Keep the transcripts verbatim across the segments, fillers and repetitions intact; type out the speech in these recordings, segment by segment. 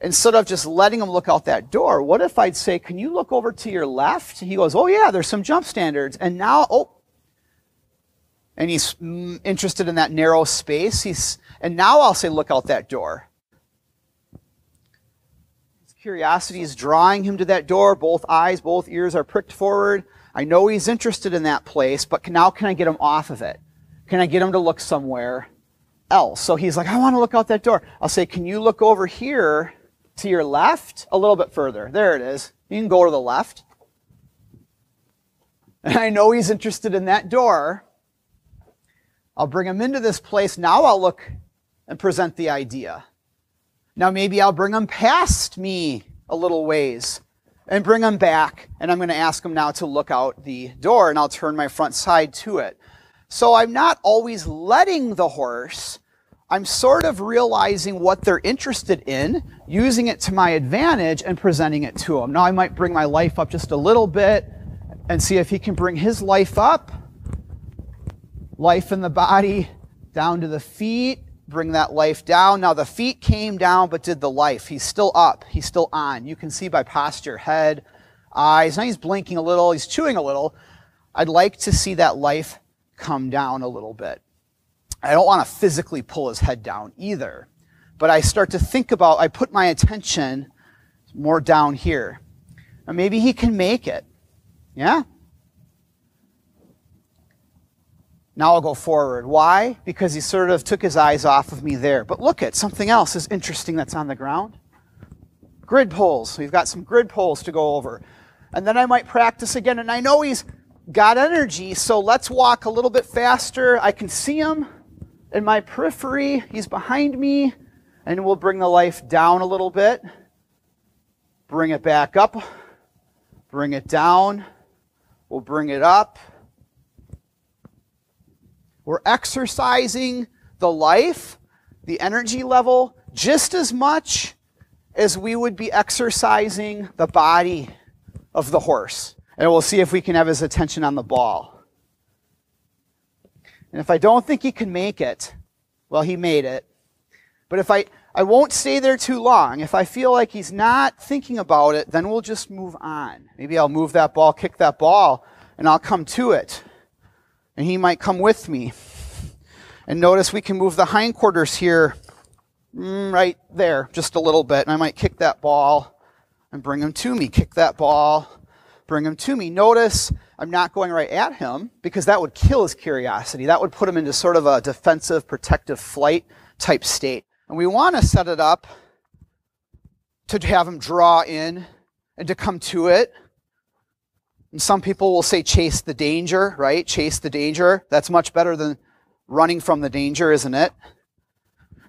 instead of just letting him look out that door, what if I'd say, can you look over to your left? He goes, oh yeah, there's some jump standards. And now, oh, and he's interested in that narrow space. He's, and now I'll say, look out that door. His curiosity is drawing him to that door. Both eyes, both ears are pricked forward. I know he's interested in that place, but now can I get him off of it? Can I get him to look somewhere else? So he's like, I want to look out that door. I'll say, can you look over here to your left a little bit further? There it is. You can go to the left. And I know he's interested in that door. I'll bring him into this place. Now I'll look and present the idea. Now maybe I'll bring him past me a little ways and bring him back. And I'm going to ask him now to look out the door, and I'll turn my front side to it. So I'm not always letting the horse, I'm sort of realizing what they're interested in, using it to my advantage and presenting it to them. Now I might bring my life up just a little bit and see if he can bring his life up, life in the body, down to the feet, bring that life down. Now the feet came down, but did the life. He's still up, he's still on. You can see by posture, head, eyes. Now he's blinking a little, he's chewing a little. I'd like to see that life come down a little bit. I don't want to physically pull his head down either, but I start to think about, I put my attention more down here. And maybe he can make it. Yeah? Now I'll go forward. Why? Because he sort of took his eyes off of me there. But look at, something else is interesting that's on the ground. Grid poles. We've got some grid poles to go over. And then I might practice again, and I know he's got energy, so let's walk a little bit faster. I can see him in my periphery. He's behind me, and we'll bring the life down a little bit. Bring it back up. Bring it down. We'll bring it up. We're exercising the life, the energy level, just as much as we would be exercising the body of the horse. And we'll see if we can have his attention on the ball. And if I don't think he can make it, well, he made it. But if I, I won't stay there too long. If I feel like he's not thinking about it, then we'll just move on. Maybe I'll move that ball, kick that ball, and I'll come to it. And he might come with me. And notice we can move the hindquarters here, right there, just a little bit. And I might kick that ball and bring him to me. Kick that ball. Bring him to me. Notice I'm not going right at him because that would kill his curiosity. That would put him into sort of a defensive, protective flight type state. And we want to set it up to have him draw in and to come to it. And some people will say chase the danger, right? Chase the danger. That's much better than running from the danger, isn't it?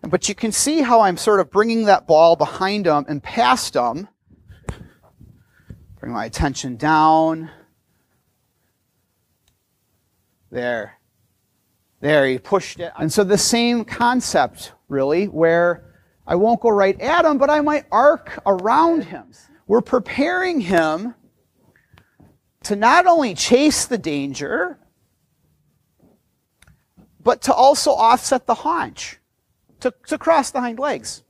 But you can see how I'm sort of bringing that ball behind him and past him. Bring my attention down. There. There, he pushed it. And so the same concept, really, where I won't go right at him, but I might arc around him. We're preparing him to not only chase the danger, but to also offset the haunch, to, to cross the hind legs.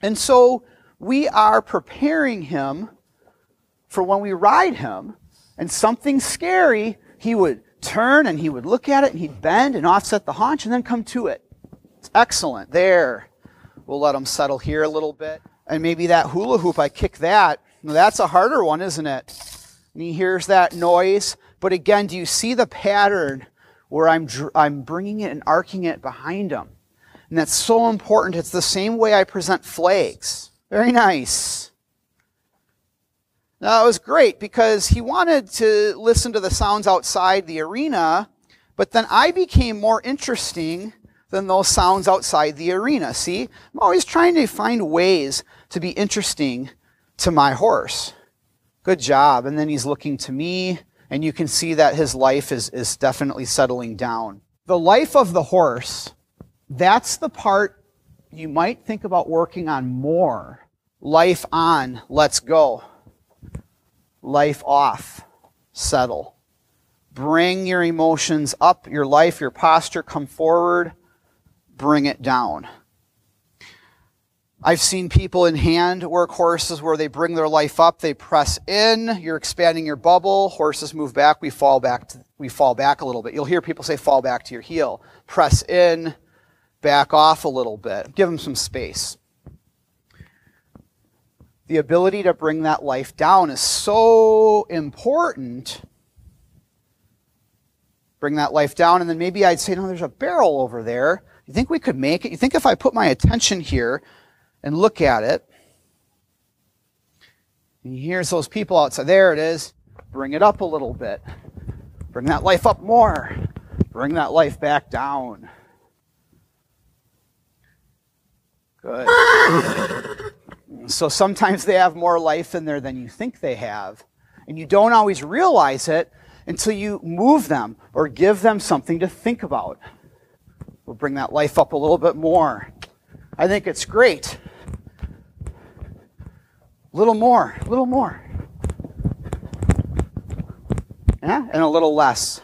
And so we are preparing him for when we ride him, and something scary, he would turn and he would look at it and he'd bend and offset the haunch and then come to it. It's excellent. There. We'll let him settle here a little bit. And maybe that hula hoop, I kick that. Now that's a harder one, isn't it? And he hears that noise. But again, do you see the pattern where I'm, dr I'm bringing it and arcing it behind him? And that's so important. It's the same way I present flags. Very nice. Now, it was great because he wanted to listen to the sounds outside the arena, but then I became more interesting than those sounds outside the arena. See, I'm always trying to find ways to be interesting to my horse. Good job. And then he's looking to me, and you can see that his life is, is definitely settling down. The life of the horse, that's the part you might think about working on more. Life on, let's go. Life off, settle. Bring your emotions up, your life, your posture, come forward, bring it down. I've seen people in hand work horses where they bring their life up, they press in, you're expanding your bubble, horses move back, we fall back, to, we fall back a little bit. You'll hear people say, fall back to your heel. Press in, back off a little bit. Give them some space. The ability to bring that life down is so important. Bring that life down, and then maybe I'd say, no, there's a barrel over there. You think we could make it? You think if I put my attention here, and look at it. And here's those people outside. There it is. Bring it up a little bit. Bring that life up more. Bring that life back down. Good. So sometimes they have more life in there than you think they have. And you don't always realize it until you move them or give them something to think about. We'll bring that life up a little bit more. I think it's great. Little more, little more. Yeah, and a little less.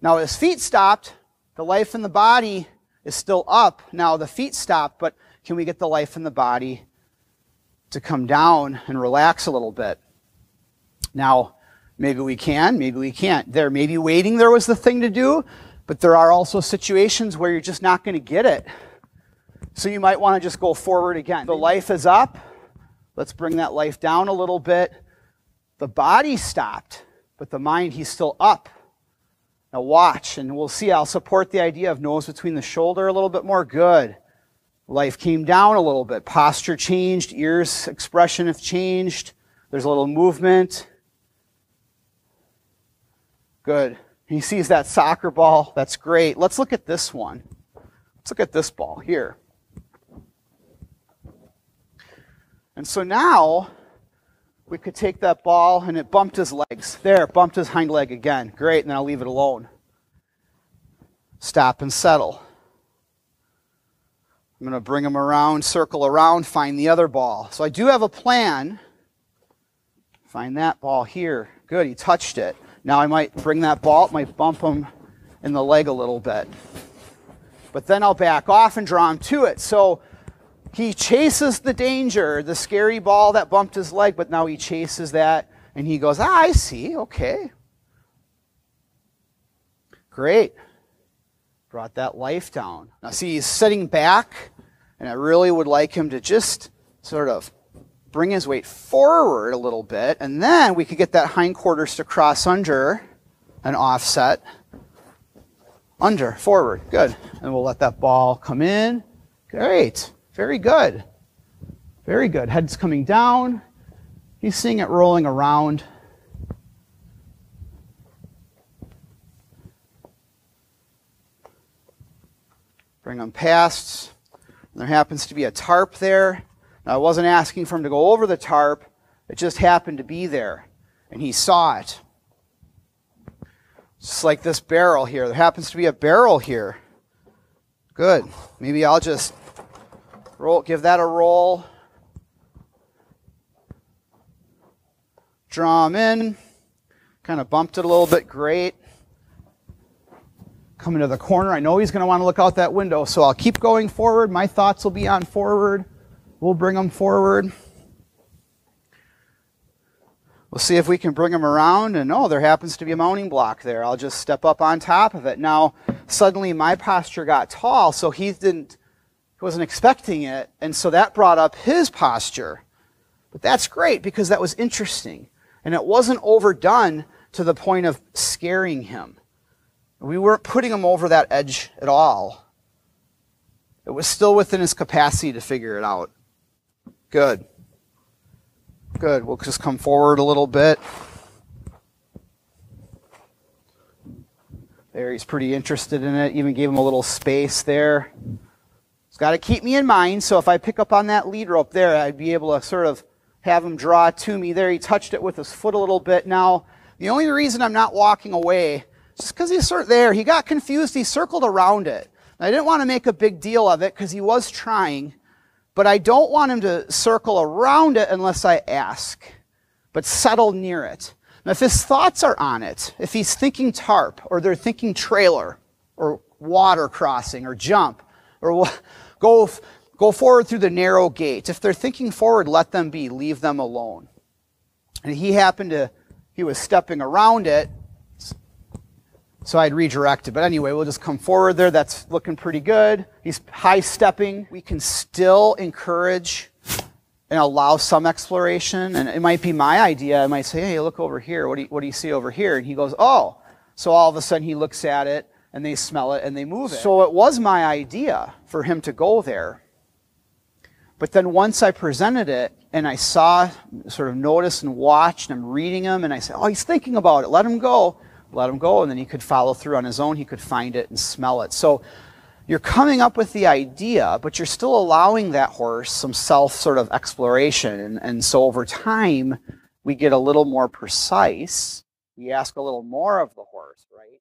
Now his feet stopped, the life in the body is still up. Now the feet stopped, but can we get the life in the body to come down and relax a little bit? Now, maybe we can, maybe we can't. There, maybe waiting there was the thing to do, but there are also situations where you're just not going to get it. So you might want to just go forward again. The life is up. Let's bring that life down a little bit. The body stopped, but the mind, he's still up. Now watch, and we'll see. I'll support the idea of nose between the shoulder a little bit more. Good. Life came down a little bit. Posture changed. Ears expression have changed. There's a little movement. Good. He sees that soccer ball. That's great. Let's look at this one. Let's look at this ball here. And so now we could take that ball, and it bumped his legs. There, bumped his hind leg again. Great, and then I'll leave it alone. Stop and settle. I'm going to bring him around, circle around, find the other ball. So I do have a plan. Find that ball here. Good, he touched it. Now I might bring that ball, it might bump him in the leg a little bit. But then I'll back off and draw him to it. So he chases the danger, the scary ball that bumped his leg, but now he chases that and he goes, ah, I see, okay. Great. Brought that life down. Now see, he's sitting back, and I really would like him to just sort of bring his weight forward a little bit, and then we could get that hindquarters to cross under and offset. Under, forward, good. And we'll let that ball come in. Great, very good. Very good, head's coming down. He's seeing it rolling around. Bring them past. There happens to be a tarp there. Now, I wasn't asking for him to go over the tarp. It just happened to be there, and he saw it. Just like this barrel here. There happens to be a barrel here. Good. Maybe I'll just roll, give that a roll. Draw him in. Kind of bumped it a little bit. Great. Coming to the corner. I know he's going to want to look out that window, so I'll keep going forward. My thoughts will be on forward. We'll bring them forward. We'll see if we can bring them around. And oh, there happens to be a mounting block there. I'll just step up on top of it. Now, suddenly my posture got tall, so he didn't, he wasn't expecting it. And so that brought up his posture. But that's great because that was interesting. And it wasn't overdone to the point of scaring him. We weren't putting him over that edge at all. It was still within his capacity to figure it out. Good. Good. We'll just come forward a little bit. There, he's pretty interested in it. Even gave him a little space there. He's got to keep me in mind, so if I pick up on that lead rope there, I'd be able to sort of have him draw to me. There, he touched it with his foot a little bit. Now, the only reason I'm not walking away is just because he's sort of there. He got confused. He circled around it. I didn't want to make a big deal of it because he was trying, but I don't want him to circle around it unless I ask, but settle near it. Now, if his thoughts are on it, if he's thinking tarp, or they're thinking trailer, or water crossing, or jump, or go, Go forward through the narrow gates. If they're thinking forward, let them be. Leave them alone. And he happened to, he was stepping around it, so I'd redirect it. But anyway, we'll just come forward there. That's looking pretty good. He's high stepping. We can still encourage and allow some exploration. And it might be my idea. I might say, hey, look over here. What do you, what do you see over here? And he goes, oh. So all of a sudden he looks at it, and they smell it, and they move it. So it was my idea for him to go there. But then once I presented it, and I saw, sort of noticed and watched, and I'm reading him, and I said, oh, he's thinking about it. Let him go. Let him go, and then he could follow through on his own. He could find it and smell it. So you're coming up with the idea, but you're still allowing that horse some self sort of exploration. And, and so over time, we get a little more precise. We ask a little more of the horse, right?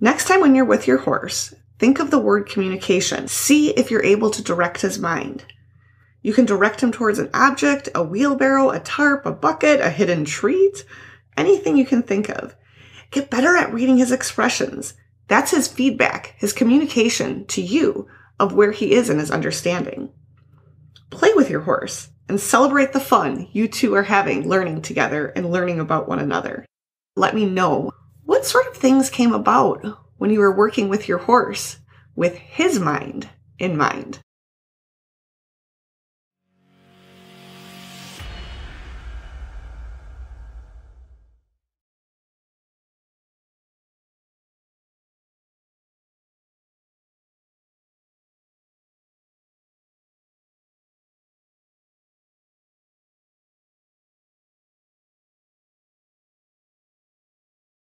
Next time when you're with your horse, think of the word communication. See if you're able to direct his mind. You can direct him towards an object, a wheelbarrow, a tarp, a bucket, a hidden treat, anything you can think of. Get better at reading his expressions. That's his feedback, his communication to you of where he is in his understanding. Play with your horse and celebrate the fun you two are having learning together and learning about one another. Let me know what sort of things came about when you were working with your horse with his mind in mind.